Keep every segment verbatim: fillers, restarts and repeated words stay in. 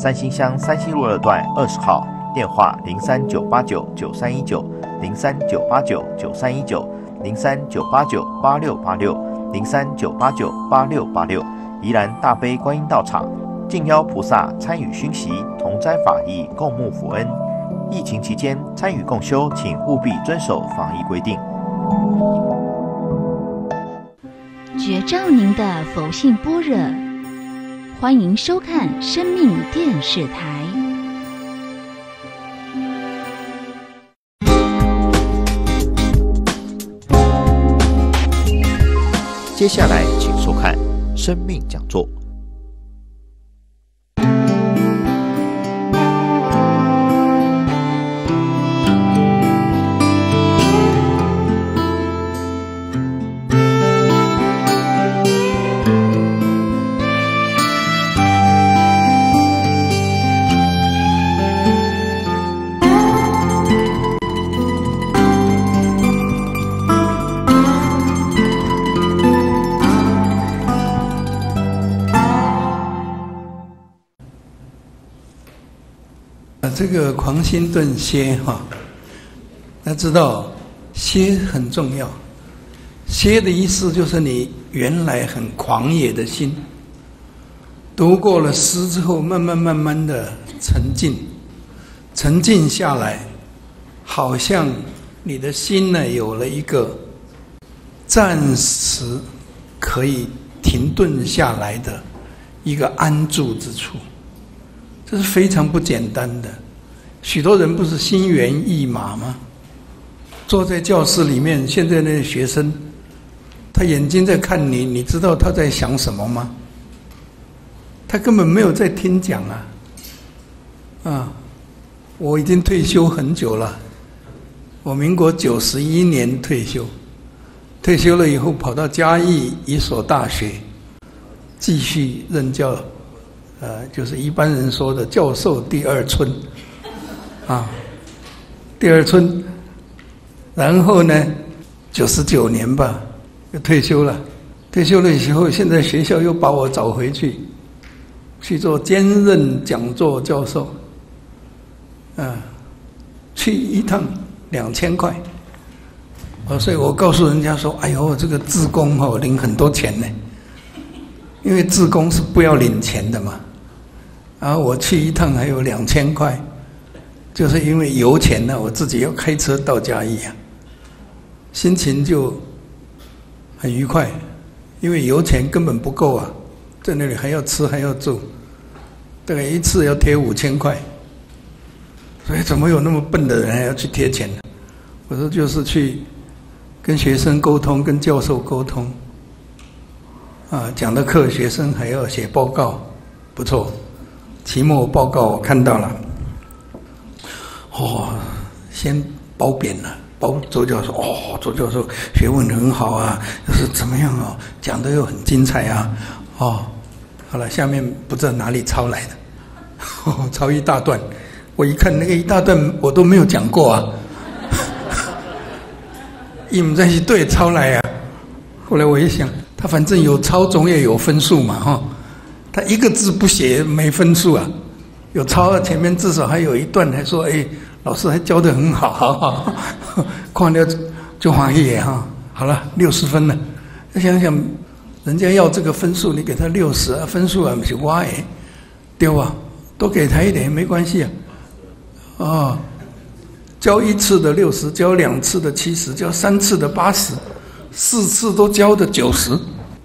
三星乡三星路二段二十号，电话零三九八九九三一九零三九八九九三一九零三九八九八六八六零三九八九八六八六。宜兰大悲观音道场敬邀菩萨参与熏习同斋法义，共沐福恩。疫情期间参与共修，请务必遵守防疫规定。觉照您的佛性般若。欢迎收看生命电视台。接下来，请收看生命讲座。这个狂心顿歇哈，要知道歇很重要。歇的意思就是你原来很狂野的心，读过了诗之后，慢慢慢慢的沉静，沉静下来，好像你的心呢有了一个暂时可以停顿下来的一个安住之处，这是非常不简单的。许多人不是心猿意马吗？坐在教室里面，现在那些学生，他眼睛在看你，你知道他在想什么吗？他根本没有在听讲啊！啊，我已经退休很久了，我民国九十一年退休，退休了以后跑到嘉义一所大学，继续任教，呃，就是一般人说的教授第二春。啊，第二春，然后呢，九十九年吧，又退休了。退休了以后，现在学校又把我找回去，去做兼任讲座教授。啊，去一趟两千块。哦，所以我告诉人家说：“哎呦，这个志工哦，领很多钱呢，因为志工是不要领钱的嘛。”然后我去一趟还有两千块。就是因为油钱呢、啊，我自己要开车到嘉义啊，心情就很愉快，因为油钱根本不够啊，在那里还要吃还要住，大概一次要贴五千块，所以怎么有那么笨的人还要去贴钱呢？我说就是去跟学生沟通，跟教授沟通，啊，讲的课学生还要写报告，不错，期末报告我看到了。哦，先褒贬了，褒周教授。哦，周教授学问很好啊，就是怎么样哦，讲得又很精彩啊。哦，好了，下面不知道哪里抄来的，哦、抄一大段。我一看那个一大段我都没有讲过啊，你们在一对抄来啊。后来我一想，他反正有抄总也有分数嘛，哈、哦，他一个字不写没分数啊。有抄，前面至少还有一段，还说：“哎，老师还教得很好，好好。”看了就欢喜耶哈。好了，六十分了。再想想，人家要这个分数，你给他六十，分数啊不是我的，对吧？多给他一点没关系啊。哦，教一次的六十，教两次的七十，教三次的八十，四次都教的九十，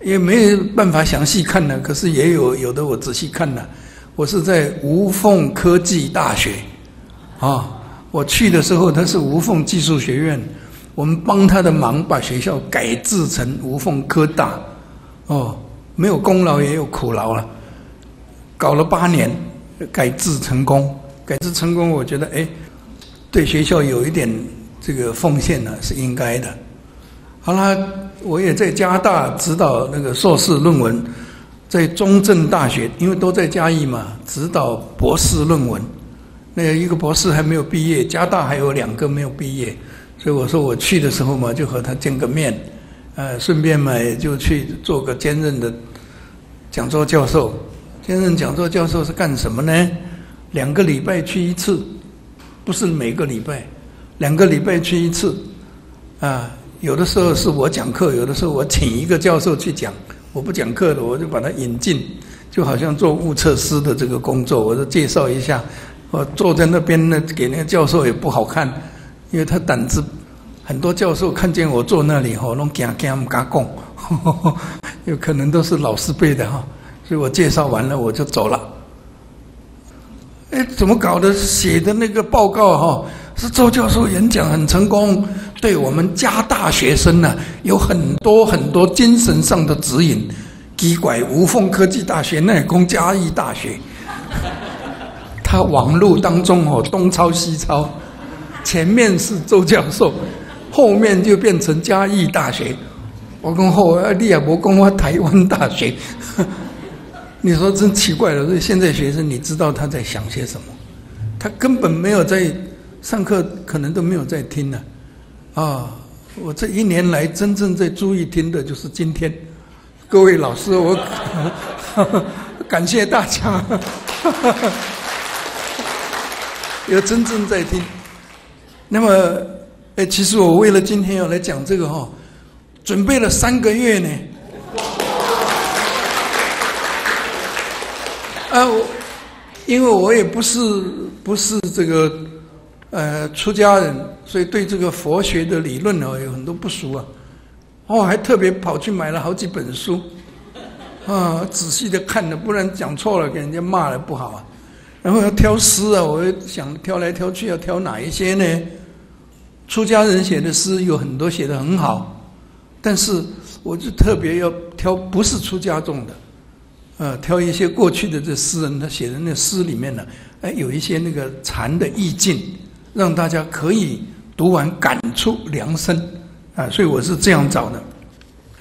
也没办法详细看了。可是也有有的我仔细看了。我是在无缝科技大学，啊，我去的时候他是无缝技术学院，我们帮他的忙，把学校改制成无缝科大，哦，没有功劳也有苦劳了，搞了八年，改制成功，改制成功，我觉得哎，对学校有一点这个奉献呢、啊、是应该的。好啦，我也在加大指导那个硕士论文。在中正大学，因为都在嘉义嘛，指导博士论文，那一个博士还没有毕业，嘉大还有两个没有毕业，所以我说我去的时候嘛，就和他见个面，呃，顺便嘛也就去做个兼任的讲座教授，兼任讲座教授是干什么呢？两个礼拜去一次，不是每个礼拜，两个礼拜去一次。啊，有的时候是我讲课，有的时候我请一个教授去讲，我不讲课了，我就把他引进，就好像做物测师的这个工作，我就介绍一下。我坐在那边呢，给那个教授也不好看，因为他胆子。 很多教授看见我坐那里吼，拢惊惊唔敢讲，有可能都是老师辈的哈，所以我介绍完了我就走了。哎，怎么搞的？写的那个报告哈，是周教授演讲很成功，对我们加大学生呢、啊、有很多很多精神上的指引。奇怪，无缝科技大学、奈工嘉义大学，他网路当中哦东抄西抄，前面是周教授。 后面就变成嘉义大学，我讲后你也无讲我台湾大学，你说真奇怪了。所以现在学生，你知道他在想些什么？他根本没有在上课，可能都没有在听呢、啊。啊，我这一年来真正在注意听的就是今天，各位老师，我感谢大家，有真正在听。那么。 哎，其实我为了今天要来讲这个哈、哦，准备了三个月呢。啊，我因为我也不是不是这个呃出家人，所以对这个佛学的理论哦有很多不熟啊。哦，还特别跑去买了好几本书，啊，仔细的看了，不然讲错了给人家骂了不好啊。然后要挑诗啊，我想挑来挑去要挑哪一些呢？ 出家人写的诗有很多写得很好，但是我就特别要挑不是出家众的，呃，挑一些过去的这诗人他写的那诗里面呢，哎，有一些那个禅的意境，让大家可以读完感触良深啊，所以我是这样找的。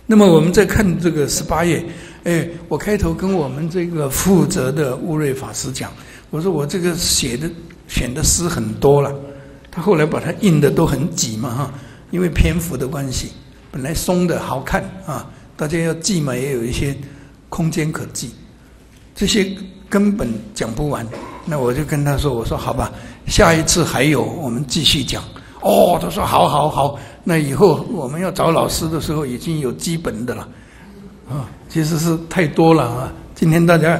那么我们再看这个十八页，哎，我开头跟我们这个负责的悟瑞法师讲，我说我这个写的选的诗很多了。 他后来把它印的都很挤嘛哈，因为篇幅的关系，本来松的好看啊，大家要记嘛也有一些空间可记，这些根本讲不完。那我就跟他说，我说好吧，下一次还有我们继续讲。哦，他说好好好，那以后我们要找老师的时候已经有基本的了，啊，其实是太多了啊。今天大家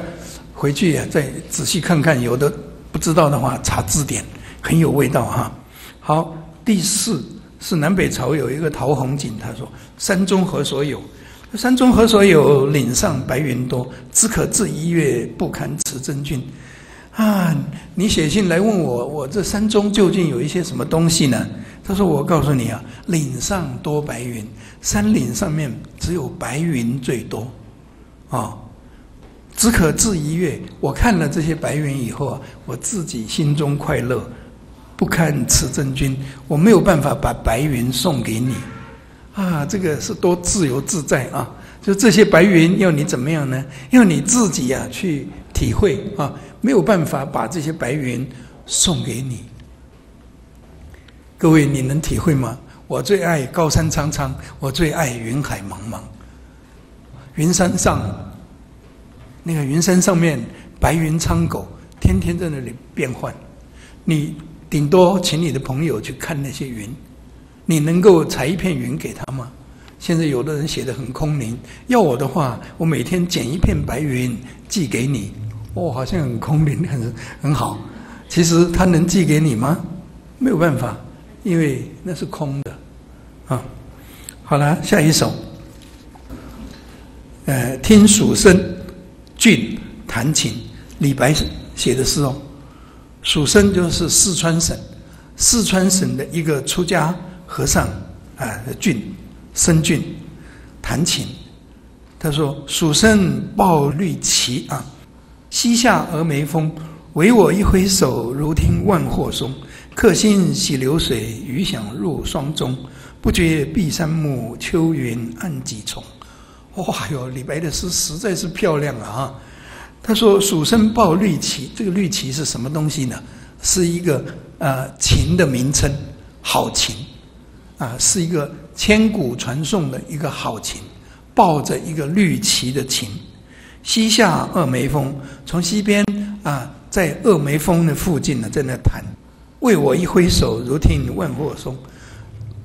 回去也再仔细看看，有的不知道的话查字典，很有味道哈。 好，第四是南北朝有一个陶弘景，他说：“山中何所有？山中何所有？岭上白云多，只可至一月，不堪持真君。”啊，你写信来问我，我这山中究竟有一些什么东西呢？他说：“我告诉你啊，岭上多白云，山岭上面只有白云最多，啊、哦，只可至一月。我看了这些白云以后啊，我自己心中快乐。” 不堪持真君，我没有办法把白云送给你，啊，这个是多自由自在啊！就这些白云要你怎么样呢？要你自己呀、啊、去体会啊，没有办法把这些白云送给你。各位，你能体会吗？我最爱高山苍苍，我最爱云海茫茫。云山上，那个云山上面白云苍狗，天天在那里变换，你。 顶多请你的朋友去看那些云，你能够采一片云给他吗？现在有的人写得很空灵，要我的话，我每天捡一片白云寄给你，哦，好像很空灵，很很好。其实他能寄给你吗？没有办法，因为那是空的。啊，好了，下一首，呃，听蜀声，郡弹琴，李白写的诗哦。 蜀僧就是四川省，四川省的一个出家和尚啊，郡僧郡弹琴。他说：“蜀僧抱绿旗啊，西下峨眉峰，唯我一挥手，如听万壑松。客心洗流水，余响入霜钟。不觉碧山暮，秋云暗几重。”哇哟，李白的诗实在是漂亮啊！啊 他说：“蜀僧抱绿旗，这个绿旗是什么东西呢？是一个呃琴的名称，好琴，啊、呃，是一个千古传颂的一个好琴，抱着一个绿旗的琴。西下峨眉峰，从西边啊，在峨眉峰的附近呢，在那谈。为我一挥手，如听万壑松。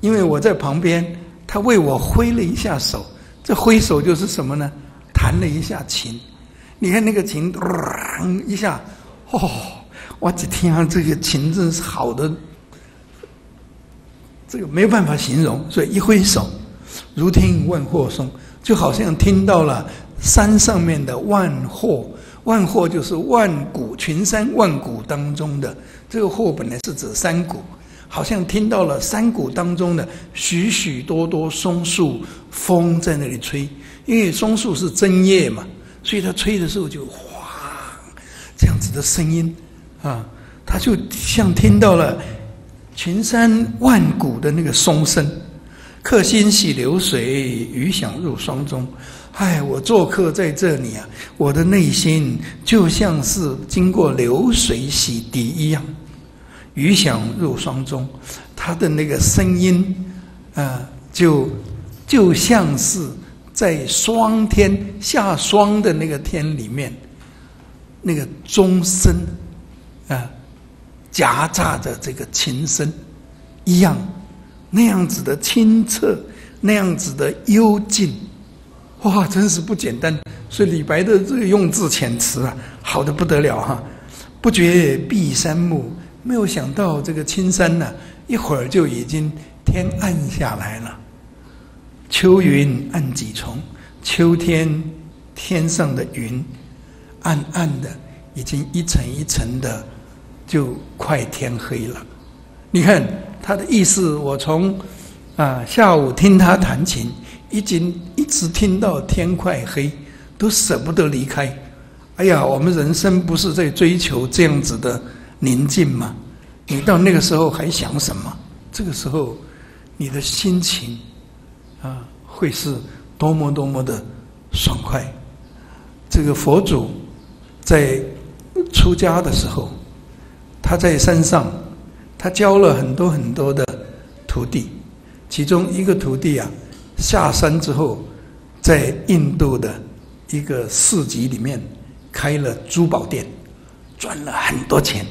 因为我在旁边，他为我挥了一下手。这挥手就是什么呢？弹了一下琴。你看那个琴，呃、一下，哦，我只听到这个琴真是好的，这个没有办法形容。所以一挥手，如听万壑松，就好像听到了山上面的万壑。万壑就是万谷群山，万谷当中的这个壑本来是指山谷，好像听到了山谷当中的许许多多松树风在那里吹，因为松树是针叶嘛，所以它吹的时候就哗这样子的声音啊，它就像听到了群山万谷的那个松声。客心洗流水，余响入霜钟。哎，我做客在这里啊，我的内心就像是经过流水洗涤一样，余响入霜钟，它的那个声音啊、呃，就就像是在霜天下霜的那个天里面，那个钟声啊、呃，夹杂着这个琴声一样，那样子的清澈，那样子的幽静。哇，真是不简单！所以李白的这个用字遣词啊，好的不得了哈、啊！不觉碧山暮，没有想到这个青山呢、啊，一会儿就已经天暗下来了。秋云暗几重，秋天天上的云暗暗的，已经一层一层的，就快天黑了。你看他的意思，我从啊下午听他弹琴。已经一直听到天快黑，都舍不得离开。哎呀，我们人生不是在追求这样子的宁静吗？你到那个时候还想什么？这个时候，你的心情啊，会是多么多么的爽快。这个佛祖在出家的时候，他在山上，他教了很多很多的徒弟，其中一个徒弟啊。下山之后，在印度的一个市集里面开了珠宝店，赚了很多钱，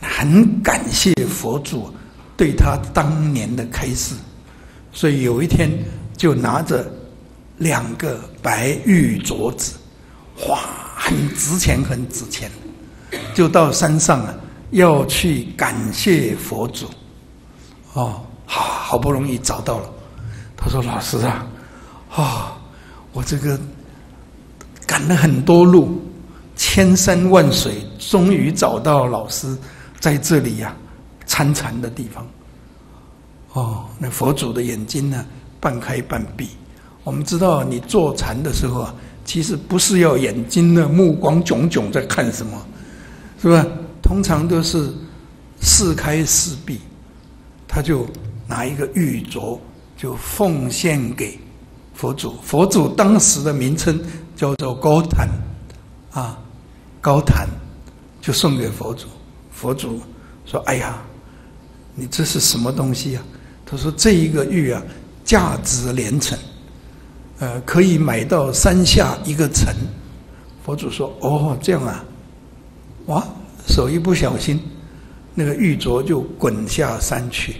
很感谢佛祖对他当年的开示，所以有一天就拿着两个白玉镯子，哇，很值钱，很值钱，就到山上啊，要去感谢佛祖。哦，好，好不容易找到了。他说：“老师啊，啊、哦，我这个赶了很多路，千山万水，终于找到老师在这里呀、啊，参禅的地方。哦，那佛祖的眼睛呢，半开半闭。我们知道，你坐禅的时候啊，其实不是要眼睛的目光炯炯在看什么，是吧？通常都是四开四闭。他就拿一个玉镯。”就奉献给佛祖。佛祖当时的名称叫做高坛，啊，高坛，就送给佛祖。佛祖说：“哎呀，你这是什么东西啊？”他说：“这一个玉啊，价值连城，呃，可以买到山下一个城。”佛祖说：“哦，这样啊，哇，手一不小心，那个玉镯就滚下山去。”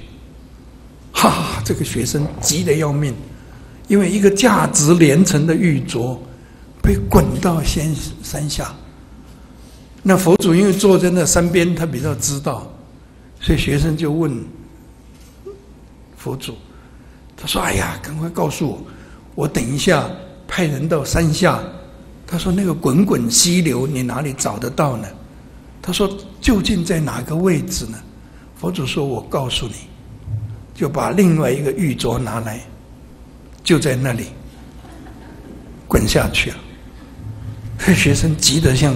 哈，这个学生急得要命，因为一个价值连城的玉镯被滚到仙山下。那佛祖因为坐在那山边，他比较知道，所以学生就问佛祖，他说：“哎呀，赶快告诉我，我等一下派人到山下。”他说：“那个滚滚溪流，你哪里找得到呢？”他说：“究竟在哪个位置呢？”佛祖说：“我告诉你。”就把另外一个玉镯拿来，就在那里滚下去了。这学生急得像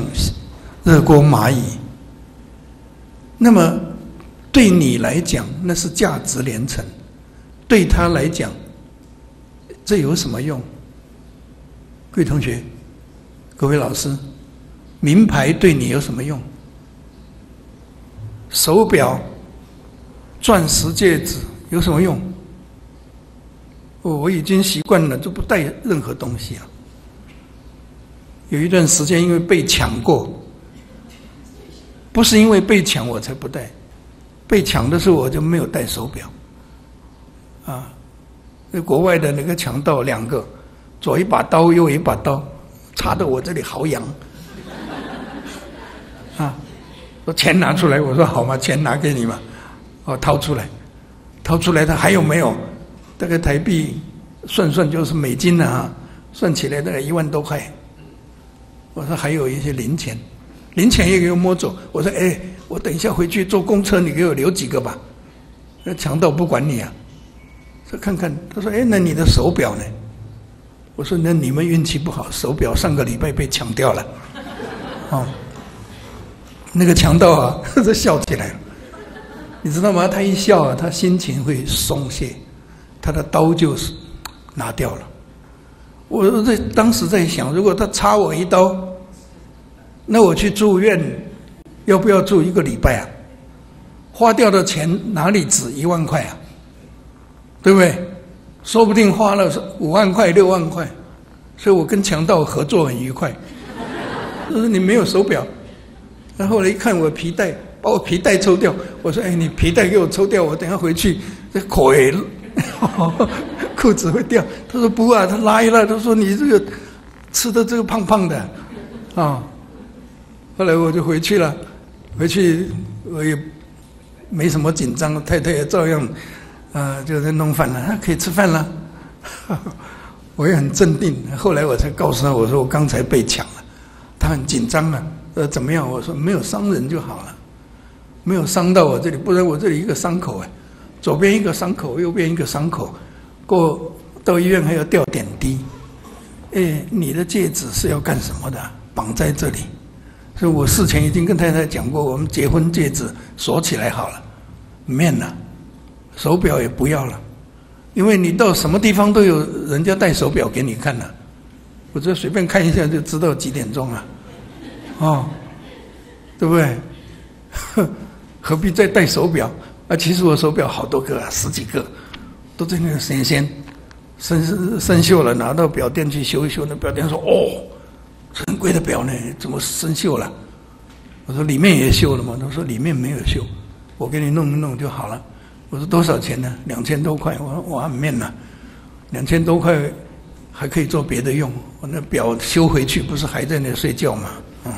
热锅蚂蚁。那么对你来讲，那是价值连城；对他来讲，这有什么用？各位同学，各位老师，名牌对你有什么用？手表、钻石戒指。有什么用？我、哦、我已经习惯了，就不带任何东西啊。有一段时间因为被抢过，不是因为被抢我才不戴，被抢的时候我就没有戴手表，啊，那国外的那个强盗两个，左一把刀右一把刀，插得我这里好痒，啊，说钱拿出来，我说好嘛，钱拿给你嘛，哦，掏出来，掏出来他还有没有？这个台币算算就是美金了啊，算起来大概一万多块。我说还有一些零钱，零钱也给我摸走。我说哎，我等一下回去坐公车，你给我留几个吧。那强盗不管你啊，说看看，他说哎，那你的手表呢？我说那你们运气不好，手表上个礼拜被抢掉了。哦，那个强盗啊，这笑起来了，你知道吗？他一笑啊，他心情会松懈，他的刀就是拿掉了。我在当时在想，如果他插我一刀，那我去住院要不要住一个礼拜啊？花掉的钱哪里止一万块啊？对不对？说不定花了五万块六万块，所以我跟强盗合作很愉快。他说你没有手表，然后来一看我皮带，把我皮带抽掉。我说哎，你皮带给我抽掉，我等下回去这口也裤子会掉。他说不啊，他拉一拉，他说你这个吃的这个胖胖的，啊，后来我就回去了，回去我也没什么紧张，太太也照样，啊，就在弄饭了，啊，可以吃饭了，我也很镇定。后来我才告诉他，我说我刚才被抢了，他很紧张啊，呃，怎么样？我说没有伤人就好了，没有伤到我这里，不然我这里一个伤口哎，左边一个伤口，右边一个伤口。过到医院还要吊点滴，哎，你的戒指是要干什么的？绑在这里，所以我事前已经跟太太讲过，我们结婚戒指锁起来好了，面了，手表也不要了，因为你到什么地方都有人家戴手表给你看了，我这随便看一下就知道几点钟了，哦，对不对？呵，何必再戴手表？啊，其实我手表好多个啊，十几个。都在那个神仙生生锈了，拿到表店去修一修。那表店说：“哦，很贵的表呢，怎么生锈了？”我说：“里面也锈了嘛。”他说：“里面没有锈，我给你弄一弄就好了。”我说：“多少钱呢？两千多块。”我说：“我按面了，两千多块还可以做别的用。我那表修回去不是还在那睡觉吗？嗯。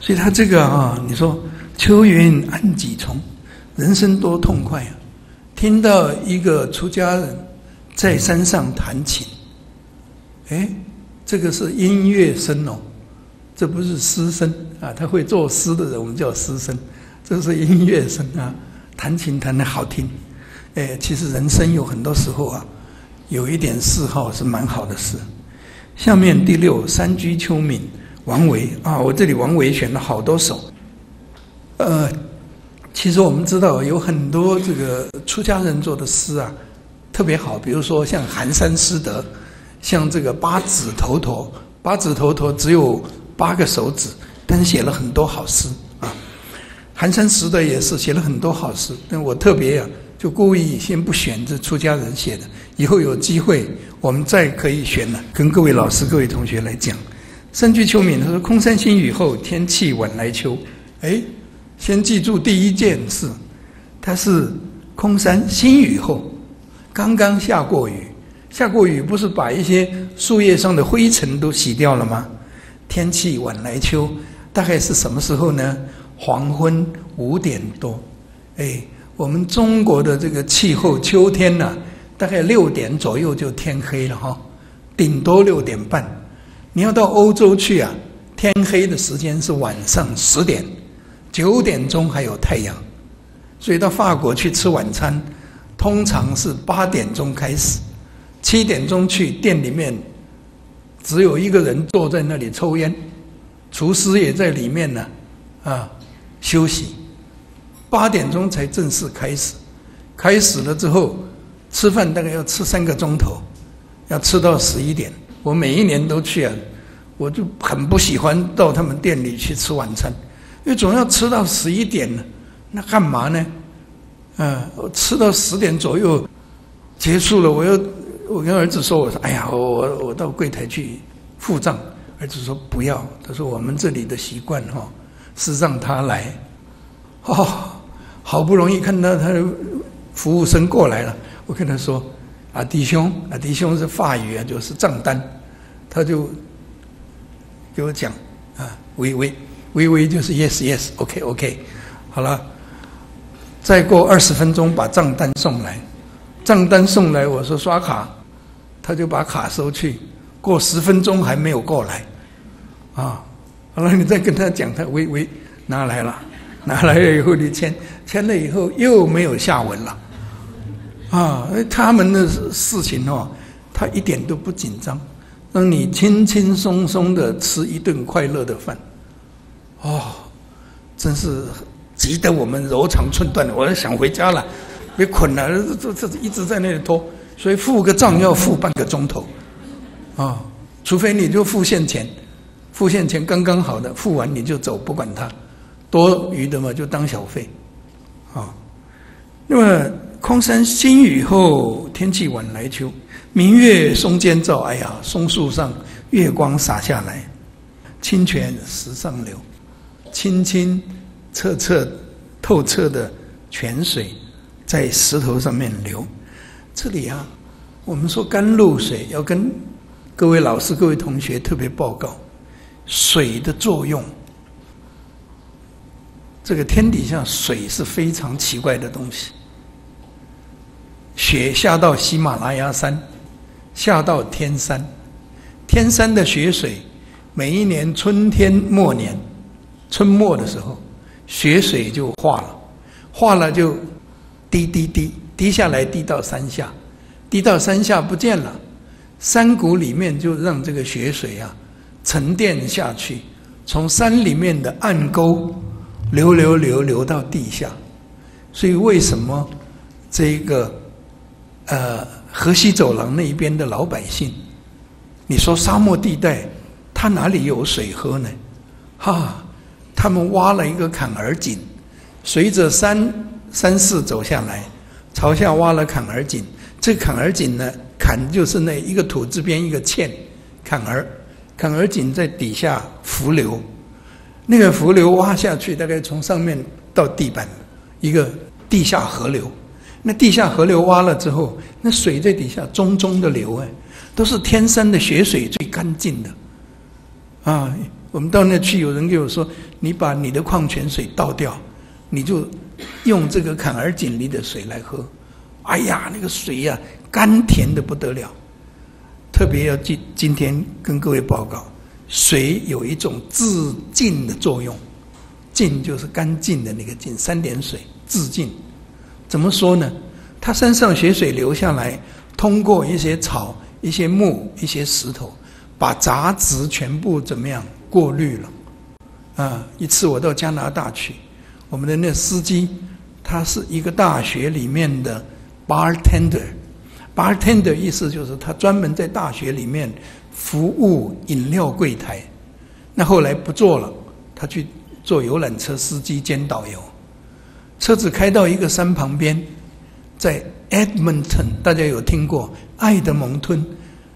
所以他这个啊，你说秋云暗几重，人生多痛快啊！”听到一个出家人在山上弹琴，哎，这个是音乐声哦，这不是诗声啊。他会作诗的人，我们叫诗声，这是音乐声啊。弹琴弹得好听，哎，其实人生有很多时候啊，有一点嗜好是蛮好的事。下面第六，山居秋暝，王维啊，我这里王维选了好多首，呃。其实我们知道有很多这个出家人做的诗啊，特别好。比如说像寒山师德，像这个八指头陀，八指头陀只有八个手指，但是写了很多好诗啊。寒山师德也是写了很多好诗，但我特别啊，就故意先不选这出家人写的，以后有机会我们再可以选了，跟各位老师、各位同学来讲。山居秋暝，他说空山新雨后，天气晚来秋。哎。先记住第一件事，它是空山新雨后，刚刚下过雨，下过雨不是把一些树叶上的灰尘都洗掉了吗？天气晚来秋，大概是什么时候呢？黄昏五点多。哎，我们中国的这个气候，秋天呢、啊，大概六点左右就天黑了哈、哦，顶多六点半。你要到欧洲去啊，天黑的时间是晚上十点。九点钟还有太阳，所以到法国去吃晚餐，通常是八点钟开始，七点钟去店里面，只有一个人坐在那里抽烟，厨师也在里面呢，啊，休息，八点钟才正式开始，开始了之后，吃饭大概要吃三个钟头，要吃到十一点。我每一年都去啊，我就很不喜欢到他们店里去吃晚餐。因为总要吃到十一点了，那干嘛呢？啊，我吃到十点左右结束了，我又我跟儿子说，我说，哎呀，我我我到柜台去付账，儿子说不要，他说我们这里的习惯哈、哦、是让他来。哦，好不容易看到他的服务生过来了，我跟他说啊弟兄，啊弟兄是法语啊，就是账单，他就给我讲啊微微微微就是 yes yes OK OK， 好了。再过二十分钟把账单送来，账单送来我说刷卡，他就把卡收去。过十分钟还没有过来，啊，好了，你再跟他讲，他喂喂拿来了，拿来了以后你签，签了以后又没有下文了，啊，他们的事情哦，他一点都不紧张，让你轻轻松松的吃一顿快乐的饭，哦，真是。急得我们柔肠寸断了，我想回家了，被捆了，这这一直在那里拖，所以付个账要付半个钟头，啊、哦，除非你就付现钱，付现钱刚刚好的，付完你就走，不管它，多余的嘛就当小费，啊、哦。那么空山新雨后，天气晚来秋，明月松间照，哎呀，松树上月光洒下来，清泉石上流，清清。澈澈透彻的泉水在石头上面流。这里啊，我们说甘露水，要跟各位老师、各位同学特别报告水的作用。这个天底下水是非常奇怪的东西，雪下到喜马拉雅山，下到天山，天山的雪水每一年春天末年春末的时候，雪水就化了，化了就滴滴滴滴下来，滴到山下，滴到山下不见了，山谷里面就让这个雪水啊沉淀下去，从山里面的暗沟流流流流到地下。所以为什么这个呃河西走廊那一边的老百姓，你说沙漠地带他哪里有水喝呢？哈。他们挖了一个坎儿井，随着山山势走下来，朝下挖了坎儿井。这坎儿井呢，坎就是那一个土字边一个欠，坎儿，坎儿井在底下伏流，那个伏流挖下去，大概从上面到地板，一个地下河流。那地下河流挖了之后，那水在底下中中的流，哎，都是天山的雪水最干净的，啊。我们到那去，有人给我说：“你把你的矿泉水倒掉，你就用这个坎儿井里的水来喝。”哎呀，那个水呀、啊，甘甜的不得了。特别要今今天跟各位报告，水有一种自净的作用，净就是干净的那个净，三点水，自净。怎么说呢？它山上雪水流下来，通过一些草、一些木、一些石头，把杂质全部怎么样？过滤了，啊！一次我到加拿大去，我们的那司机，他是一个大学里面的 bartender，bartender bartender 意思就是他专门在大学里面服务饮料柜台。那后来不做了，他去做游览车司机兼导游。车子开到一个山旁边，在 Edmonton， 大家有听过爱德蒙顿？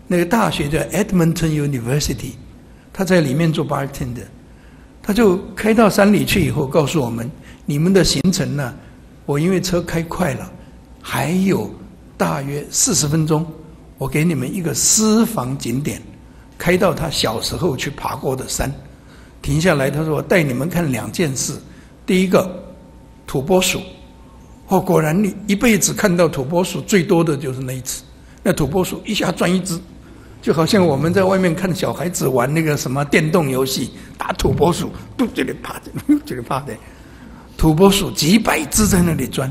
那个大学叫 Edmonton University。他在里面做 bartender， 他就开到山里去以后，告诉我们：你们的行程呢、啊？我因为车开快了，还有大约四十分钟，我给你们一个私房景点，开到他小时候去爬过的山，停下来。他说：我带你们看两件事，第一个，土拨鼠。哦，果然你一辈子看到土拨鼠最多的就是那一次，那土拨鼠一下转一只。就好像我们在外面看小孩子玩那个什么电动游戏，打土拨鼠，嘟这里啪的，这里啪的，土拨鼠几百只在那里钻。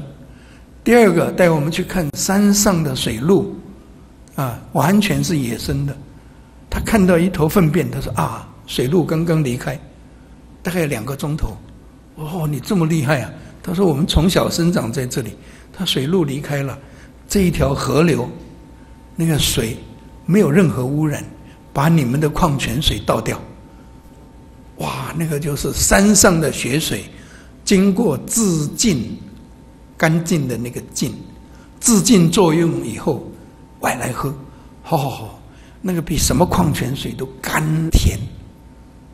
第二个，带我们去看山上的水鹿，啊，完全是野生的。他看到一头粪便，他说啊，水鹿刚刚离开，大概两个钟头。哦，你这么厉害啊！他说我们从小生长在这里，他水鹿离开了，这一条河流，那个水。没有任何污染，把你们的矿泉水倒掉。哇，那个就是山上的雪水，经过自净，干净的那个净，自净作用以后，外来喝，好好好，那个比什么矿泉水都甘甜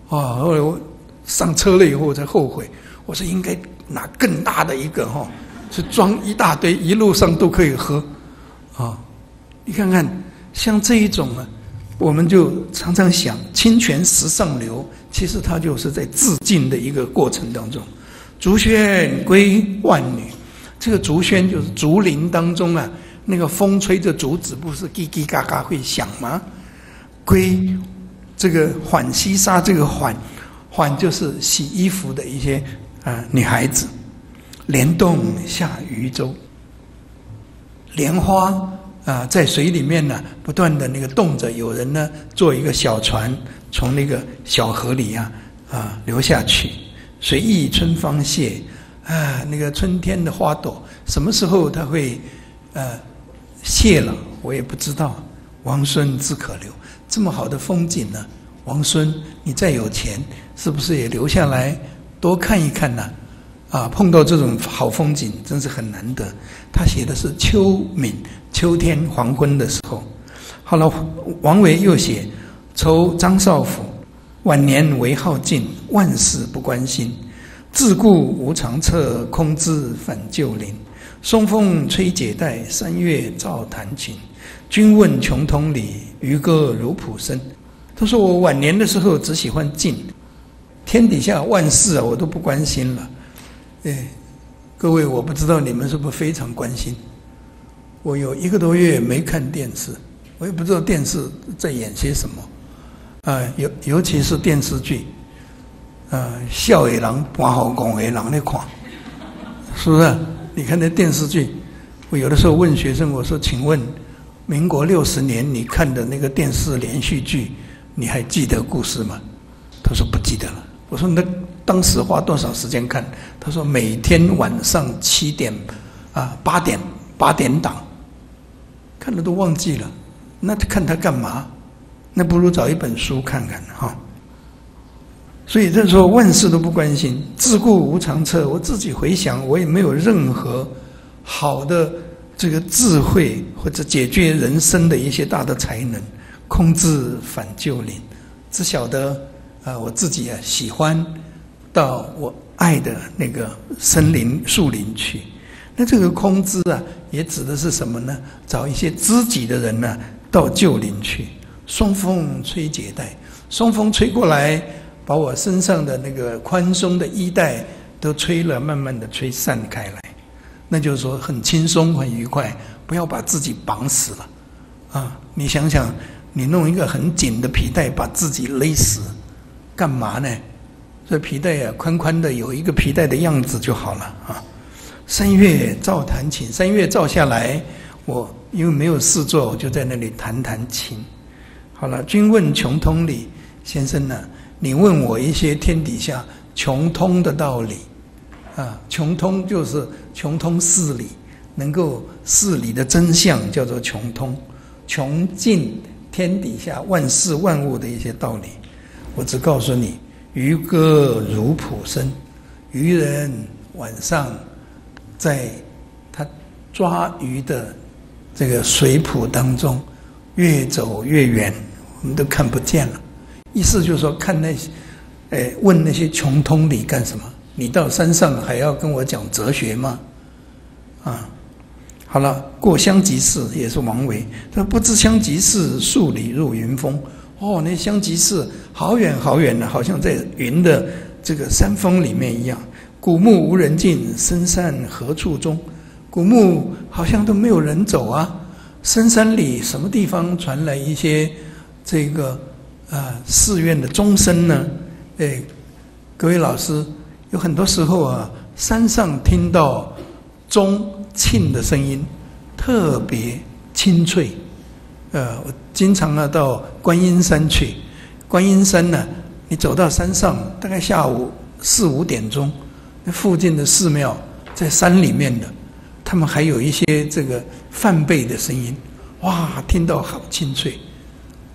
啊！后来我上车了以后，我才后悔，我说应该拿更大的一个哈、哦，是装一大堆，一路上都可以喝啊！你看看，像这一种啊，我们就常常想清泉石上流，其实它就是在自尽的一个过程当中。竹喧归浣女，这个竹喧就是竹林当中啊。那个风吹着竹子，不是叽叽嘎嘎会响吗？归，这个浣溪沙，这个浣，浣就是洗衣服的一些啊、呃、女孩子。莲动下渔舟，莲花啊、呃、在水里面呢，不断的那个动着。有人呢坐一个小船，从那个小河里啊啊、呃、流下去。随意春芳谢啊，那个春天的花朵，什么时候它会呃？谢了，我也不知道。王孙自可留，这么好的风景呢、啊，王孙，你再有钱，是不是也留下来多看一看呢、啊？啊，碰到这种好风景，真是很难得。他写的是秋暝，秋天黄昏的时候。后来王维又写酬张少府，晚年为好静，万事不关心。自顾无长策，空知返旧林。松风吹解带，三月照弹琴。君问穷通理，渔歌如谱声。他说我晚年的时候只喜欢静，天底下万事啊我都不关心了。哎，各位我不知道你们是不是非常关心。我有一个多月没看电视，我也不知道电视在演些什么啊、呃，尤尤其是电视剧啊，笑的人搬好讲的人来看，是不是？你看那电视剧，我有的时候问学生，我说：“请问，民国六十年你看的那个电视连续剧，你还记得故事吗？”他说不记得了。我说：“那当时花多少时间看？”他说：“每天晚上七点，啊八点八点档，看了都忘记了。那看它干嘛？那不如找一本书看看哈。”所以这时候万事都不关心，自顾无长策。我自己回想，我也没有任何好的这个智慧或者解决人生的一些大的才能。空知返旧林，只晓得啊、呃、我自己啊喜欢到我爱的那个森林树林去。那这个空知啊，也指的是什么呢？找一些知己的人呢、啊，到旧林去。松风吹解带，松风吹过来。把我身上的那个宽松的衣带都吹了，慢慢的吹散开来，那就是说很轻松很愉快，不要把自己绑死了，啊，你想想，你弄一个很紧的皮带把自己勒死，干嘛呢？这皮带啊，宽宽的，有一个皮带的样子就好了啊。三月照弹琴，三月照下来，我因为没有事做，我就在那里弹弹琴。好了，君问穷通理，先生呢、啊？你问我一些天底下穷通的道理，啊，穷通就是穷通事理，能够事理的真相叫做穷通，穷尽天底下万事万物的一些道理。我只告诉你，渔歌如谱声，渔人晚上在他抓鱼的这个水谱当中越走越远，我们都看不见了。意思就是说，看那些，哎，问那些穷通理干什么？你到山上还要跟我讲哲学吗？啊，好了，过香即寺也是王维。他不知香即寺，数里入云峰。哦，那香即寺好远好远的，好像在云的这个山峰里面一样。古木无人进，深山何处钟？古木好像都没有人走啊。深山里什么地方传来一些这个？啊，寺院的钟声呢？哎，各位老师，有很多时候啊，山上听到钟磬的声音，特别清脆。呃，我经常啊到观音山去，观音山呢、啊，你走到山上，大概下午四五点钟，那附近的寺庙在山里面的，他们还有一些这个梵呗的声音，哇，听到好清脆，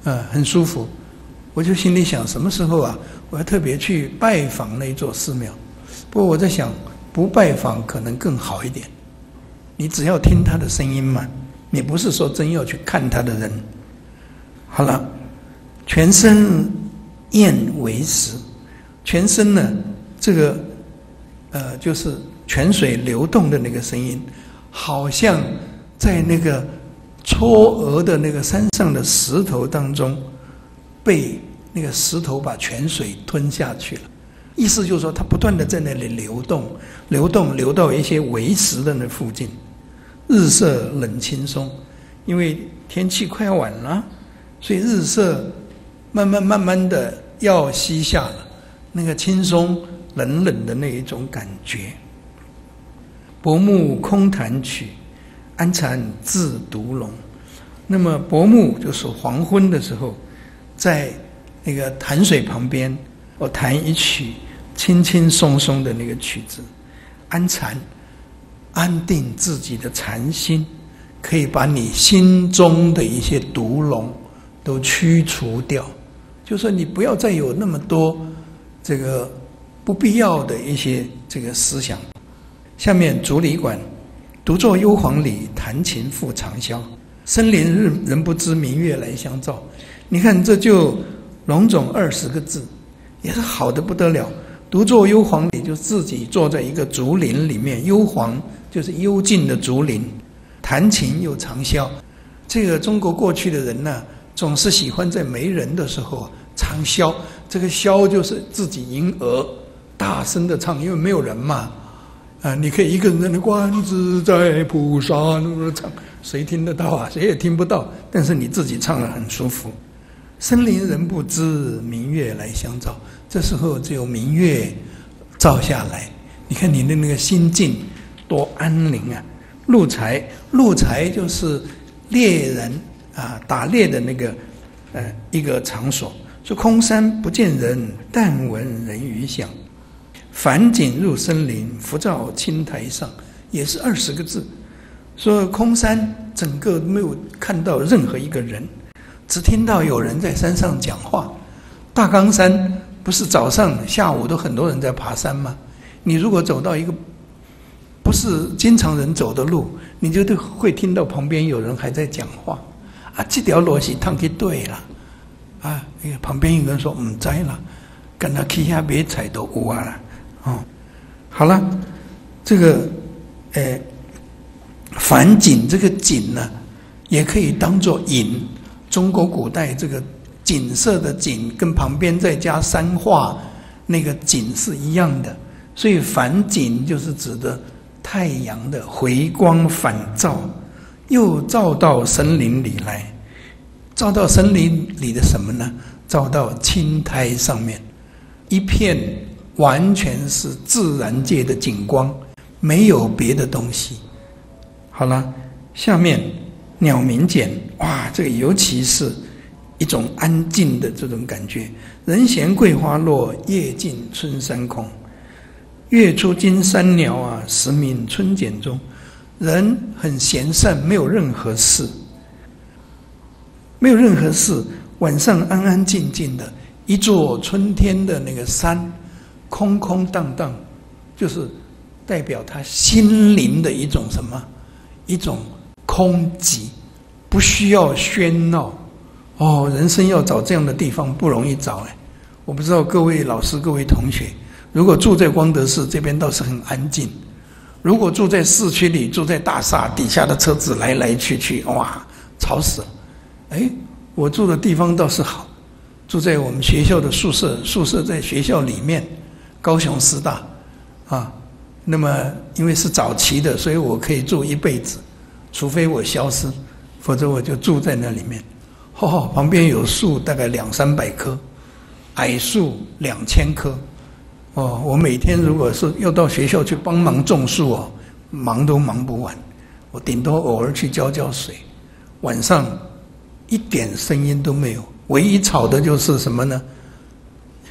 呃，很舒服。我就心里想，什么时候啊，我要特别去拜访那座寺庙。不过我在想，不拜访可能更好一点。你只要听他的声音嘛，你不是说真要去看他的人。好了，全身厌为食，全身呢，这个呃，就是泉水流动的那个声音，好像在那个嵯峨的那个山上的石头当中，被那个石头把泉水吞下去了。 意思就是说，它不断的在那里流动，流动流到一些为食的那附近。日色冷清松，因为天气快要晚了，所以日色慢慢慢慢的要西下了。那个轻松冷冷的那一种感觉。薄暮空潭曲，安禅自独龙。那么薄暮就是黄昏的时候，在那个潭水旁边。 我弹一曲轻轻松松的那个曲子，安禅，安定自己的禅心，可以把你心中的一些毒龙都驱除掉。就说你不要再有那么多这个不必要的一些这个思想。下面竹里馆，独坐幽篁里，弹琴复长啸。深林日人不知，明月来相照。你看，这就笼总二十个字。 也是好的不得了。独坐幽篁里，就自己坐在一个竹林里面。幽篁就是幽静的竹林，弹琴又长啸。这个中国过去的人呢、啊，总是喜欢在没人的时候长啸。这个啸就是自己吟额，大声的唱，因为没有人嘛。啊，你可以一个人在那观自在菩萨唱，谁听得到啊？谁也听不到。但是你自己唱了很舒服。 深林人不知，明月来相照。这时候只有明月照下来，你看你的那个心境多安宁啊！鹿柴，鹿柴就是猎人啊打猎的那个呃一个场所。说空山不见人，但闻人语响。返景入深林，浮照青苔上，也是二十个字。说空山整个没有看到任何一个人。 只听到有人在山上讲话。大冈山不是早上、下午都很多人在爬山吗？你如果走到一个不是经常人走的路，你就会听到旁边有人还在讲话。啊，这条路是趟去对了。啊，旁边有人说唔知啦，跟他去下买菜都有啊。哦，好了，这个呃，返景这个景呢，也可以当做引。 中国古代这个景色的景，跟旁边再加山画那个景是一样的，所以返景就是指的太阳的回光返照，又照到森林里来，照到森林里的什么呢？照到青苔上面，一片完全是自然界的景光，没有别的东西。好了，下面。 鸟鸣涧，哇，这个尤其是一种安静的这种感觉。人闲桂花落，夜静春山空。月出惊山鸟啊，时鸣春涧中。人很闲散，没有任何事，没有任何事。晚上安安静静的，一座春天的那个山，空空荡荡，就是代表他心灵的一种什么？一种。 空寂，不需要喧闹。哦，人生要找这样的地方不容易找哎。我不知道各位老师、各位同学，如果住在光德寺这边倒是很安静；如果住在市区里，住在大厦底下的车子来来去去，哇，吵死了。哎，我住的地方倒是好，住在我们学校的宿舍，宿舍在学校里面，高雄师大啊。那么因为是早期的，所以我可以住一辈子。 除非我消失，否则我就住在那里面。哦，旁边有树，大概两三百棵，矮树两千棵。哦，我每天如果是要到学校去帮忙种树哦，忙都忙不完。我顶多偶尔去浇浇水，晚上一点声音都没有。唯一吵的就是什么呢？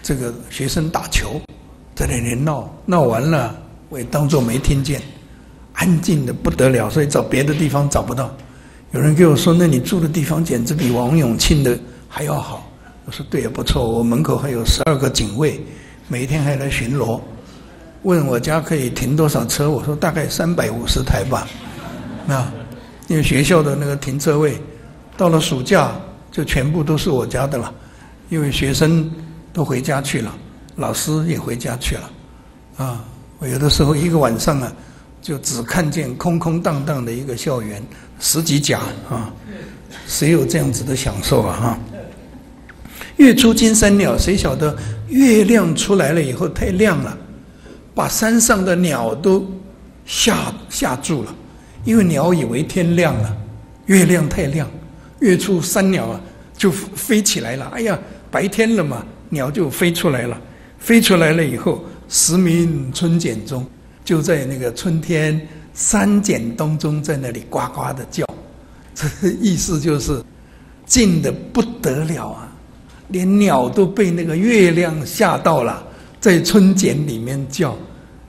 这个学生打球，在那里闹，闹完了我也当作没听见。 安静的不得了，所以找别的地方找不到。有人给我说：“那你住的地方简直比王永庆的还要好。”我说：“对，也不错。我门口还有十二个警卫，每天还来巡逻，问我家可以停多少车。”我说：“大概三百五十台吧。”那因为学校的那个停车位，到了暑假就全部都是我教的了，因为学生都回家去了，老师也回家去了，啊，我有的时候一个晚上啊，就只看见空空荡荡的一个校园，十几甲啊，谁有这样子的享受啊？哈，月出惊山鸟，谁晓得月亮出来了以后太亮了，把山上的鸟都吓吓住了，因为鸟以为天亮了，月亮太亮，月出山鸟啊就飞起来了。哎呀，白天了嘛，鸟就飞出来了，飞出来了以后，时鸣春茧中，就在那个春天三茧当中，在那里呱呱的叫。这意思就是静得不得了啊，连鸟都被那个月亮吓到了，在春茧里面叫。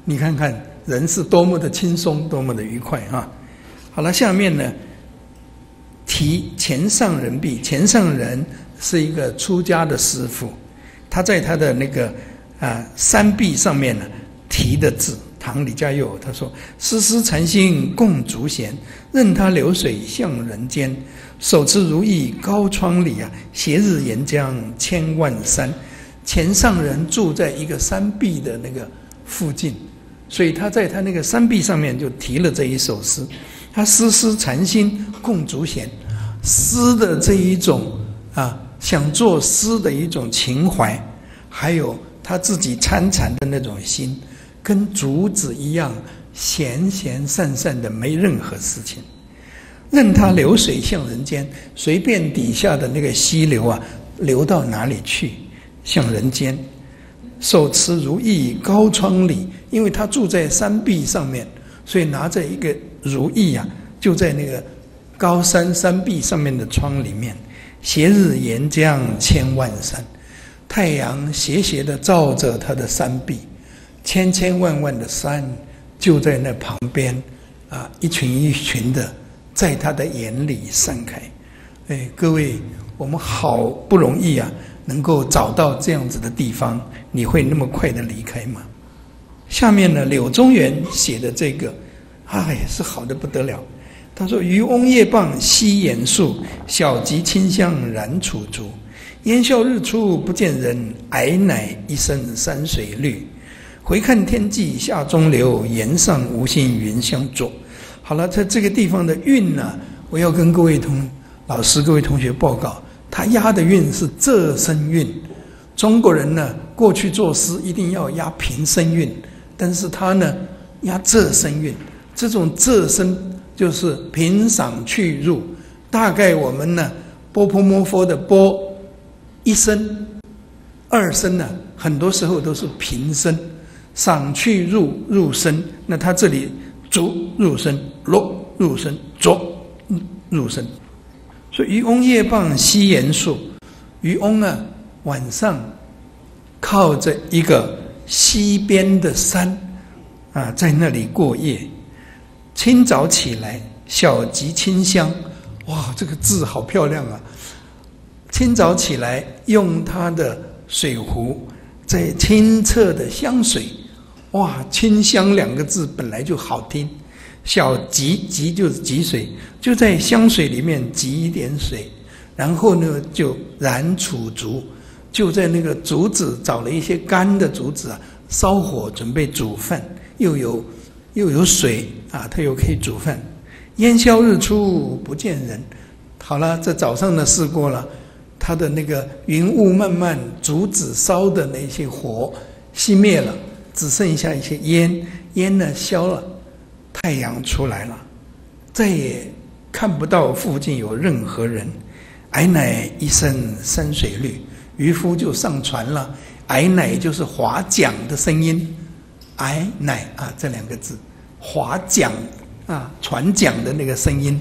你看看人是多么的轻松，多么的愉快啊！好了，下面呢，提钱上人毕。钱上人是一个出家的师父，他在他的那个啊三壁上面呢题的字，唐李嘉佑他说：“丝丝禅心共足贤，任他流水向人间。手持如意高窗里啊，斜日沿江千万山。”钱上人住在一个山壁的那个附近。所以他在他那个山壁上面就提了这一首诗，他丝丝禅心共足贤，诗的这一种啊，想做诗的一种情怀，还有他自己参禅的那种心，跟竹子一样闲闲散散的，没任何事情，任他流水向人间，随便底下的那个溪流啊，流到哪里去，向人间。手持如意高窗里，因为他住在山壁上面，所以拿着一个如意啊，就在那个高山山壁上面的窗里面。斜日沿江千万山，太阳斜斜的照着他的山壁，千千万万的山就在那旁边啊，一群一群的在他的眼里散开。哎，各位，我们好不容易啊，能够找到这样子的地方，你会那么快的离开吗？下面呢，柳宗元写的这个，哎，是好的不得了。他说：“渔翁夜傍西岩树，小集清香燃楚竹。烟消日出不见人，矮乃一身山水绿。回看天际下中流，岩上无心云相左。”好了，在这个地方的韵呢、啊，我要跟各位同老师、各位同学报告。他押的韵是仄声韵，中国人呢过去作诗一定要押平声韵，但是他呢押仄声韵，这种仄声就是平赏去入，大概我们呢波波摩佛的波一声、二声呢，很多时候都是平声，赏去入入声，那他这里足入声，落入声，左入声。所以渔翁夜傍西岩树，渔翁啊晚上靠着一个西边的山啊，在那里过夜。清早起来，小集清香，哇，这个字好漂亮啊！清早起来，用他的水壶，在清澈的香水，哇，清香两个字本来就好听。小集，集就是集水，就在香水里面集一点水，然后呢就燃楚竹，就在那个竹子找了一些干的竹子啊，烧火准备煮饭，又有又有水啊，它又可以煮饭。烟消日出不见人，好了，这早上呢试过了，它的那个云雾漫漫，竹子烧的那些火熄灭了，只剩下一些烟，烟呢消了。太阳出来了，再也看不到附近有任何人。矮乃一身山水绿，渔夫就上船了。矮乃就是划桨的声音，矮乃啊这两个字，划桨啊船桨的那个声音。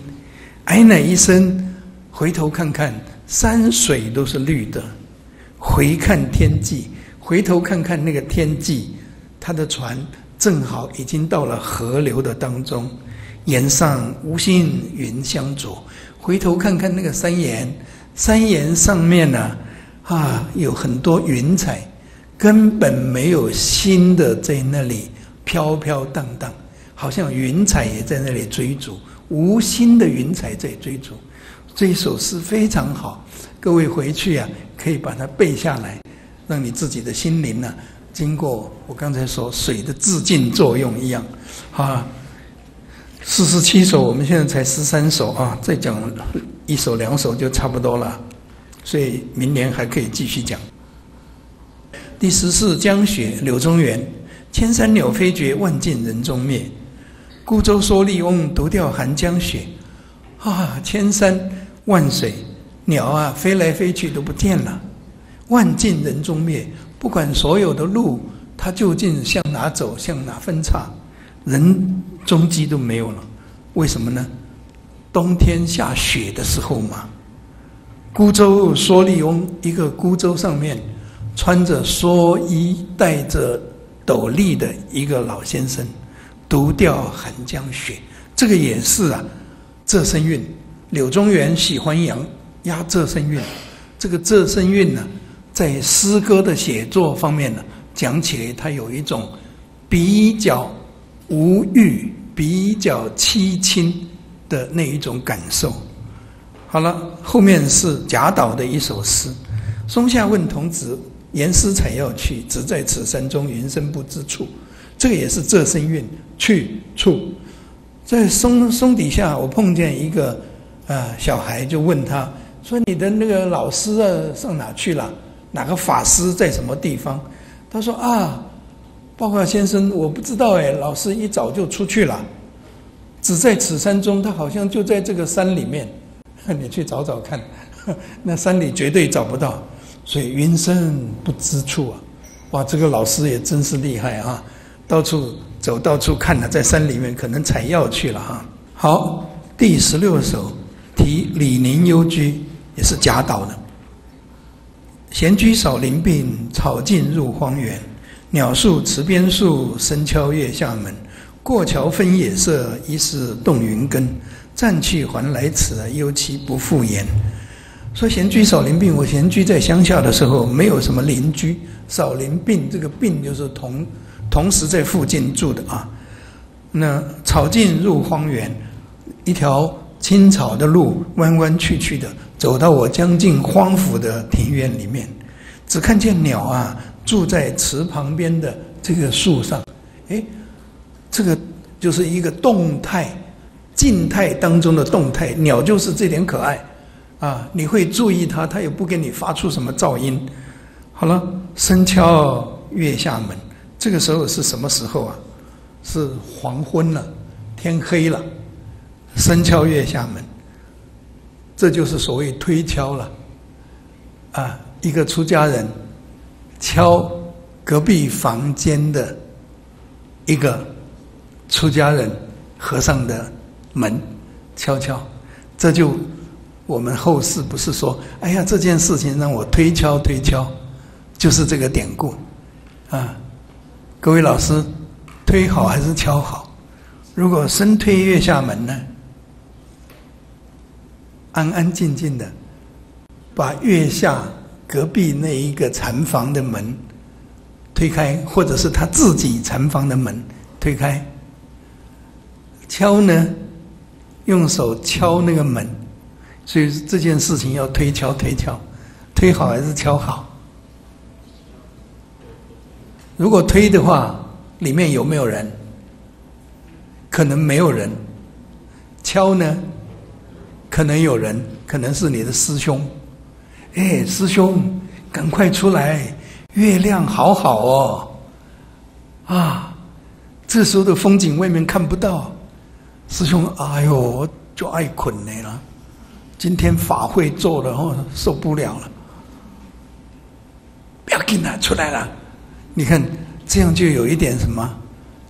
矮乃一身，回头看看，山水都是绿的。回看天际，回头看看那个天际，他的船正好已经到了河流的当中，岩上无心云相左。回头看看那个山岩，山岩上面呢，啊，有很多云彩，根本没有心的在那里飘飘荡荡，好像云彩也在那里追逐，无心的云彩在追逐。这一首诗非常好，各位回去啊，可以把它背下来，让你自己的心灵呢、啊，经过我刚才说水的自净作用一样，啊。 四十七首，我们现在才十三首啊，再讲一首两首就差不多了，所以明年还可以继续讲。第十四，江雪，柳宗元。千山柳飞绝，万径人踪灭。孤舟蓑笠翁，独钓寒江雪。啊，千山万水，鸟啊飞来飞去都不见了，万径人踪灭。不管所有的路，它究竟向哪走，向哪分叉，人。 踪迹都没有了，为什么呢？冬天下雪的时候嘛，孤舟蓑笠翁，一个孤舟上面穿着蓑衣、戴着斗笠的一个老先生，独钓寒江雪。这个也是啊，仄声韵。柳宗元喜欢阳压仄声韵，这个仄声韵呢，在诗歌的写作方面呢，讲起来它有一种比较。 无欲比较凄清的那一种感受。好了，后面是贾岛的一首诗：“松下问童子，言师采药去，只在此山中云深不知处。”这个也是仄声韵，去处。在松松底下，我碰见一个啊、呃、小孩，就问他说：“你的那个老师啊，上哪去了？哪个法师在什么地方？”他说：“啊。” 报告先生，我不知道哎，老师一早就出去了，只在此山中，他好像就在这个山里面，你去找找看，那山里绝对找不到，所以云深不知处啊！哇，这个老师也真是厉害啊，到处走，到处看了、啊，在山里面可能采药去了啊。好，第十六首题李陵幽居，也是贾岛的。闲居少林病，草径入荒原。 鸟宿池边树，深敲月下门。过桥分野色，疑是洞云根。暂去还来迟，忧其不复言。说闲居少林病，我闲居在乡下的时候，没有什么邻居。少林病这个病就是同同时在附近住的啊。那草径入荒原，一条青草的路弯弯曲曲的，走到我将近荒芜的庭院里面，只看见鸟啊。 住在池旁边的这个树上，哎，这个就是一个动态、静态当中的动态。鸟就是这点可爱啊，你会注意它，它也不给你发出什么噪音。好了，深敲月下门，这个时候是什么时候啊？是黄昏了，天黑了，深敲月下门，这就是所谓推敲了啊，一个出家人。 敲隔壁房间的一个出家人和尚的门，敲敲，这就我们后世不是说，哎呀，这件事情让我推敲推敲，就是这个典故啊。各位老师，推好还是敲好？如果深推月下门呢，安安静静的把月下。 隔壁那一个禅房的门推开，或者是他自己禅房的门推开。敲呢，用手敲那个门，所以这件事情要推敲推敲，推好还是敲好？如果推的话，里面有没有人？可能没有人。敲呢，可能有人，可能是你的师兄。 哎，师兄，赶快出来！月亮好好哦，啊，这时候的风景外面看不到。师兄，哎呦，我就爱困你了。今天法会做了哦，受不了了。不要紧了，出来了。你看，这样就有一点什么，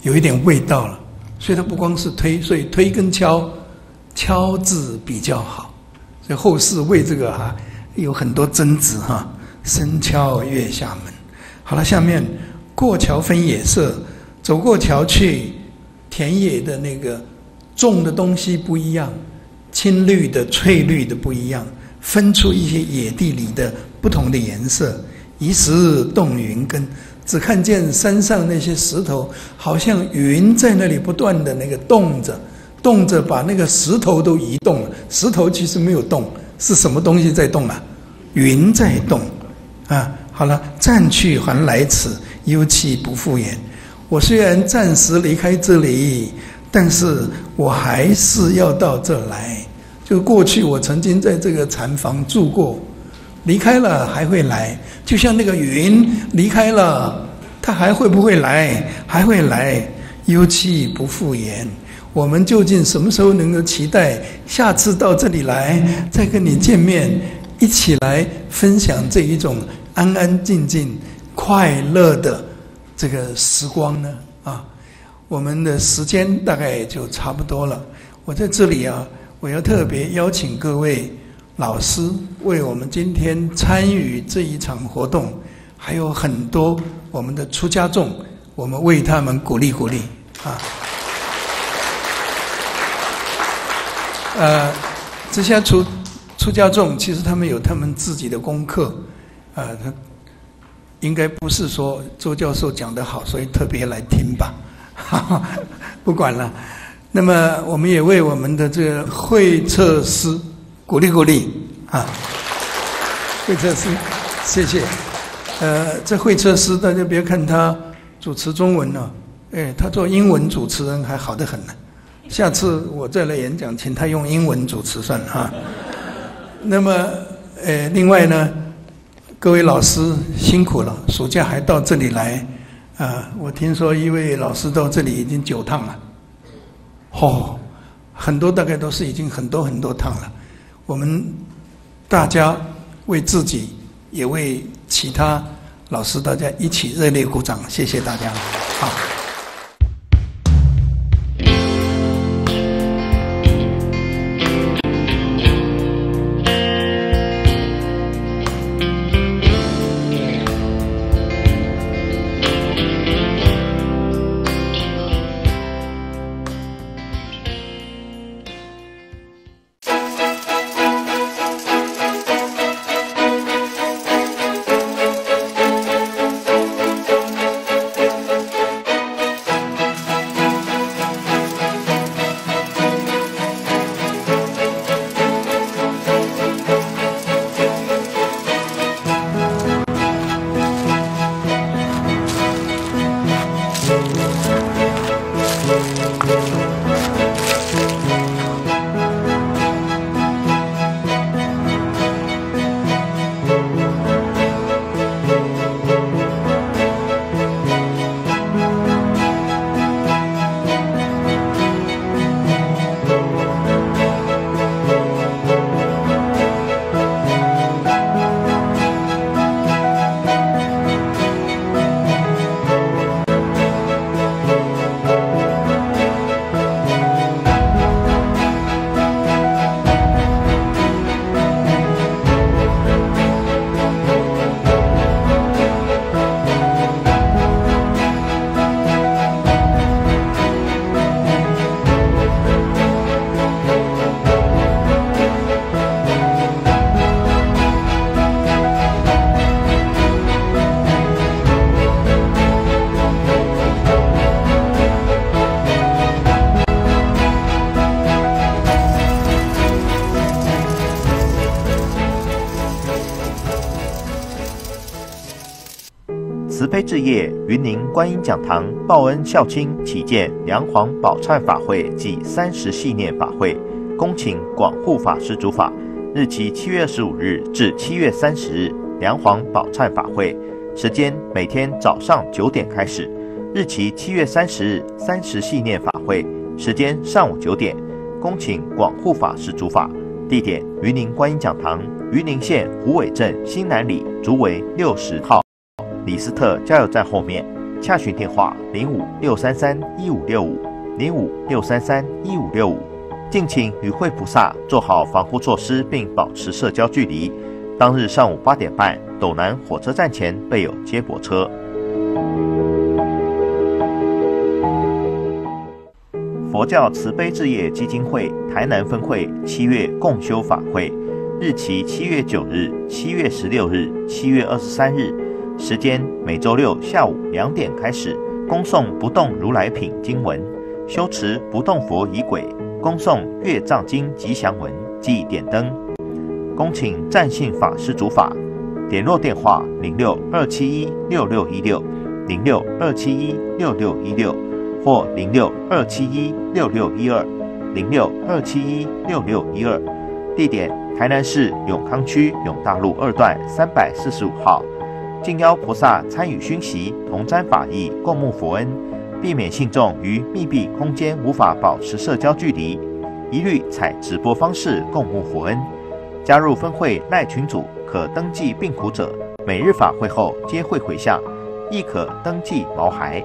有一点味道了。所以它不光是推，所以推跟敲，敲字比较好。所以后世为这个啊。 有很多争执哈，深敲月下门。好了，下面过桥分野色，走过桥去，田野的那个种的东西不一样，青绿的、翠绿的不一样，分出一些野地里的不同的颜色。疑是洞云根，只看见山上那些石头，好像云在那里不断的那个动着，动着把那个石头都移动了。石头其实没有动，是什么东西在动啊？云在动啊！好了，暂去还来此，忧戚不复也。我虽然暂时离开这里，但是我还是要到这来。就过去我曾经在这个禅房住过，离开了还会来，就像那个云离开了，它还会不会来？还会来。忧戚不复言。我们究竟什么时候能够期待下次到这里来，再跟你见面，一起来分享这一种安安静静、快乐的这个时光呢？啊，我们的时间大概也就差不多了。我在这里啊，我要特别邀请各位老师为我们今天参与这一场活动，还有很多我们的出家众，我们为他们鼓励鼓励啊。呃，这些出出家众其实他们有他们自己的功课，啊、呃，他应该不是说周教授讲得好，所以特别来听吧，哈哈，不管了。那么我们也为我们的这个慧彻师鼓励鼓励啊，慧彻师，谢谢。呃，这慧彻师大家别看他主持中文呢、啊，哎，他做英文主持人还好得很呢、啊。下次我再来演讲，请他用英文主持算了哈。那么，呃，另外呢，各位老师辛苦了，暑假还到这里来，啊、呃，我听说一位老师到这里已经九趟了，哦，很多大概都是已经很多很多趟了。我们大家为自己，也为其他老师，大家一起热烈鼓掌，谢谢大家，好。智业云林观音讲堂报恩孝亲旗舰梁皇宝忏法会暨三十系念法会，恭请广护法师主法，日期七月十五日至七月三十日，梁皇宝忏法会时间每天早上九点开始，日期七月三十日三十系念法会时间上午九点，恭请广护法师主法，地点云林观音讲堂，云林县虎尾镇新南里竹围六十号。李斯特加油站后面，洽询电话零五六三三一五六五零五六三三一五六五。敬请与会菩萨做好防护措施，并保持社交距离。当日上午八点半，斗南火车站前备有接驳车。佛教慈悲置业基金会台南分会七月共修法会，日期七月九日、七月十六日、七月二十三日。时间每周六下午两点开始，恭诵不动如来品经文，修持不动佛仪轨，恭诵《月藏经》吉祥文及点灯。恭请湛信法师主法。联络电话：零六二七一六六一六，零六二七一六六一六，或零六二七一六六一二，零六二七一六六一二。地点：台南市永康区永大路二段三百四十五号。敬邀菩萨参与熏习，同瞻法义，共沐佛恩，避免信众于密闭空间无法保持社交距离，一律采直播方式共沐佛恩。加入分会赖群组可登记病苦者，每日法会后皆会回向，亦可登记毛孩。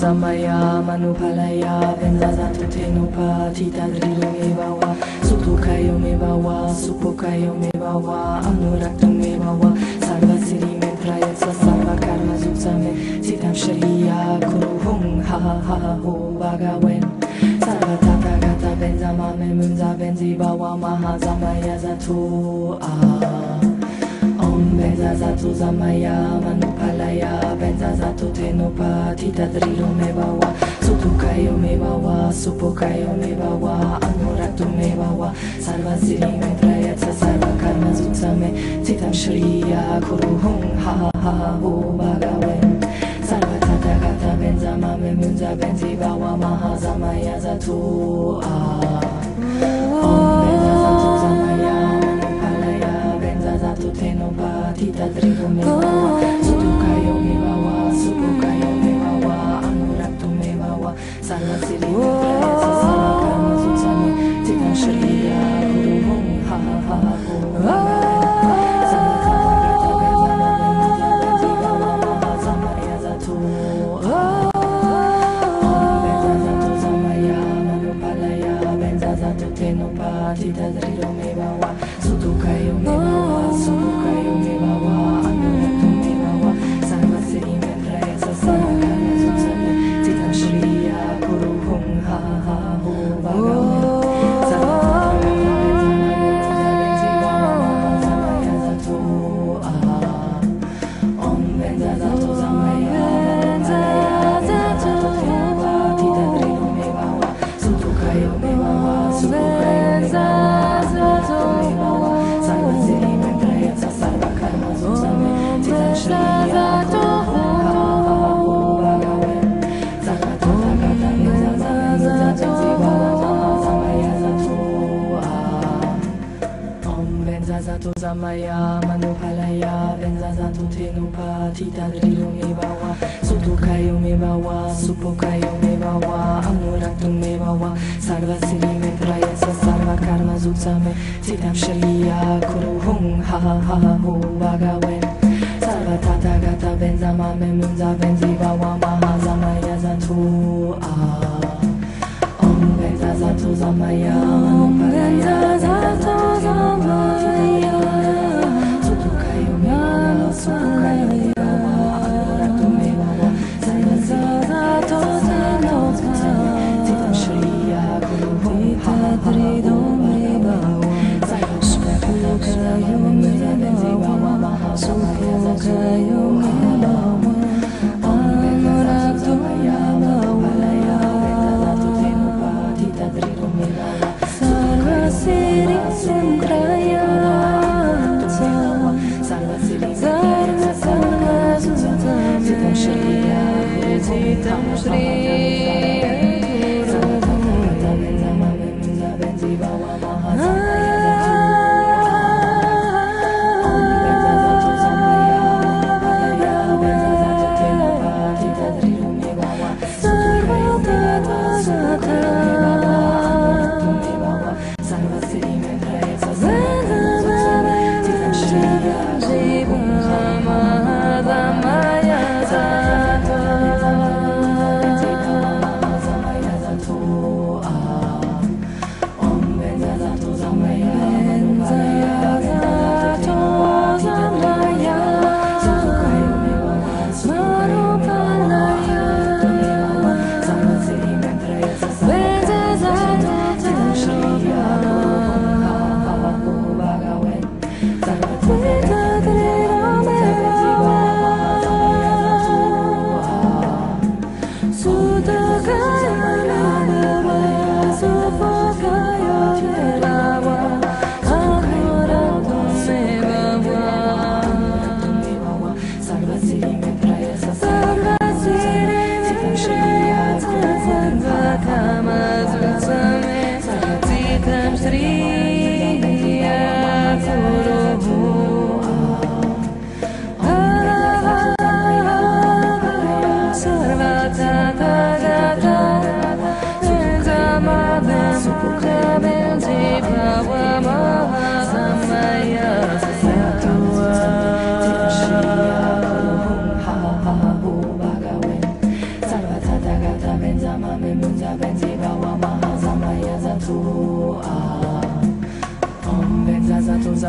Zamaya manupalaya venzaza tutenopa titadrilo mebawa sutukayo mebawa supokayo mebawa anurakto mebawa sarva siri mentrayatsa sarva karma zutsame sitam shriya kuruhum ha ha ha ho bagawen sarva tata gata benzamame munza benzibawa maha zamaya zatu ah Benzazatu zamaya manupalaya Benzazatu tenopa titadrilo mebawa Sutukayo mebawa Supokayo mebawa Anuratu mebawa Sarva siri metrayatsa sarva karma zutsame Titam shriya kuruhum ha ha ha ho bagawen Sarva tata gata benzamame munza benzibawa maha zamaya zatu ah Om Benzazatu zamaya Tenoba titadrilo mebawa Sutukayo mebawa Supokayo mebawa Anurakto mebawa Sarva siri metrayatsa sarva karma zutsame Titam shriya kuruhum ha ha ha ho bagawen Sarva tata gata benzamame munza benzibawa maha zamaya zatu Om Benzazatu zamaya manupalaya Benzazatu tenoba titadrilo mebawa Sutukayo mebawa Supokayo mebawa, anurakto mebawa, sarva siri metrayatsa sarva karma zutsame, titam shriya kuruhum ha ha ho bagawen. Sarva tata gata benzamame munza benzibawa maha zamaya zatu ah. Om Benzazatu zamaya manupalaya Benzazatu titadrilo mebawa, supokayo mebawa, supokayo mebawa, anurakto mebawa, sarva siri. Benzazatu zamaya manupalaya Benzazatu tenopa titadrilo mebawa Sutukayo mebawa Supokayo mebawa Anurakto mebawa Sarva siri metrayatsa sarva karma zutsame Titam shriya kuruhum ha ha ha ho bagawen Sarva tata gata benzamame munza benzibawa maha zamaya zatu ah Om Benzazatu zamaya manupalaya Benzazatu zamaya Sutukayo mebawa Supokayo mebawa Anurakto mebawa Sarva siri Titam shriya kuruhum ha ha ha ho bagawen Supokayo mebawa Supokayo mebawa Anurakto mebawa Benzazatu tenopa titadrilo mebawa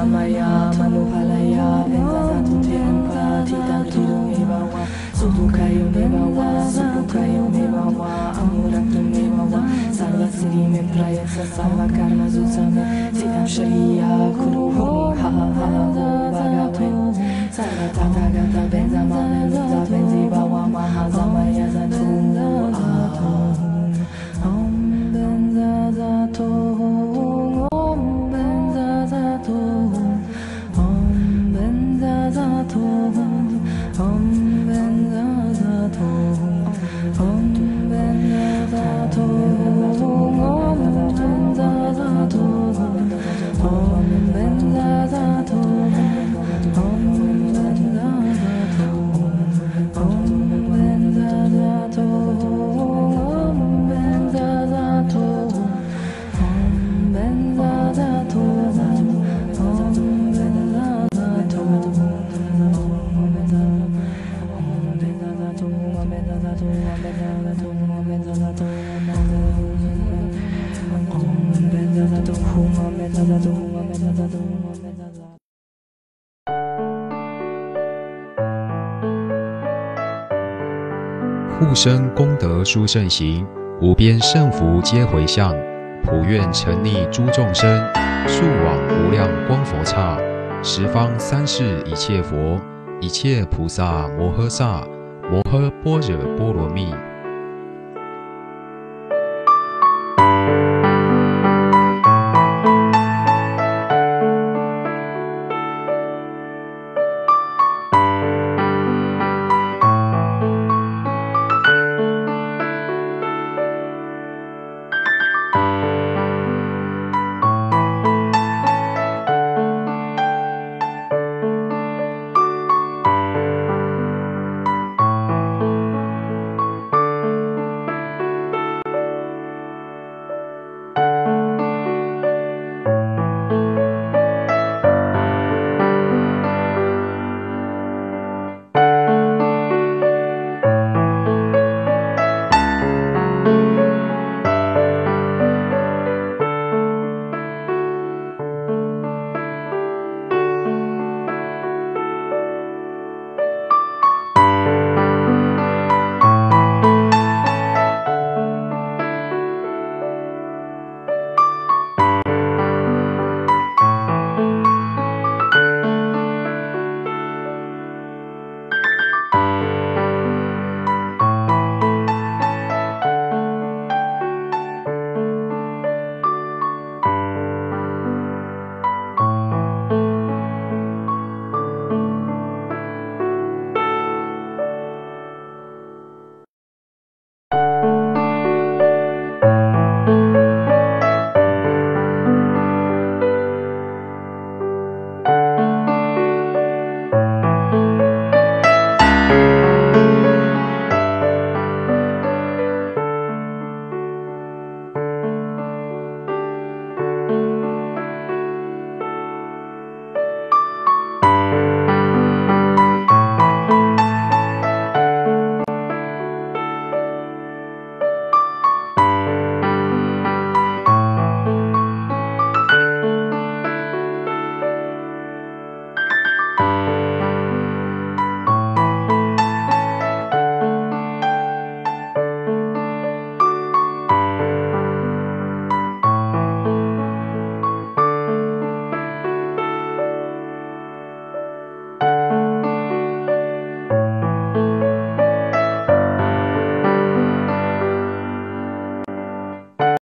Samaya Manupalaya Enza Tita Tudum Ebawa Subukayo Nebawa Subukayo Nebawa Amuraktum Nebawa Sarva Sirim Praya Sasama Karma Zusame Sitam Sharia Kuruhum Haha Bagatum Sarva Tata Gata Benzaman Zuza Benzibawa Mahazamaya Zatum Om Benza Zatum护身功德殊胜行，无边胜福皆回向，普愿沉溺诸众生，速往无量光佛刹，十方三世一切佛，一切菩萨摩诃萨，摩诃般若波罗蜜。